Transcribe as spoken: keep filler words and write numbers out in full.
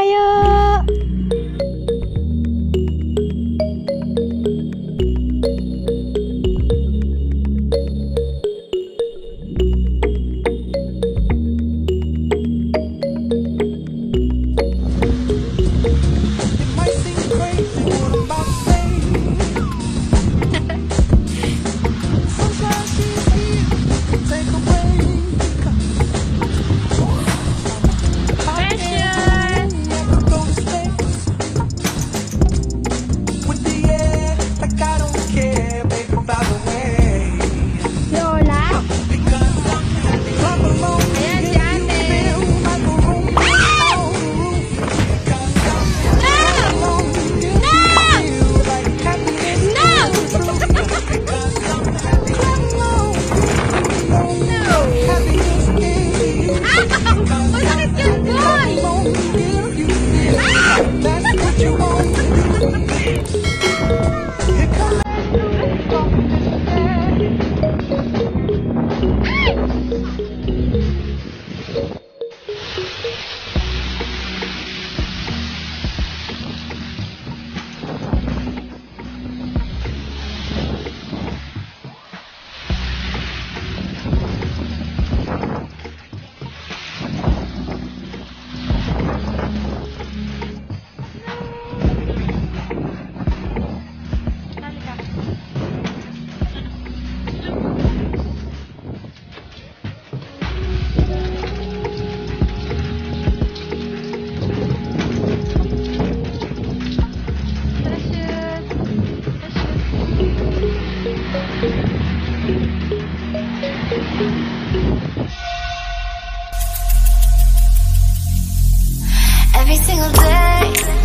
tayo! Every single day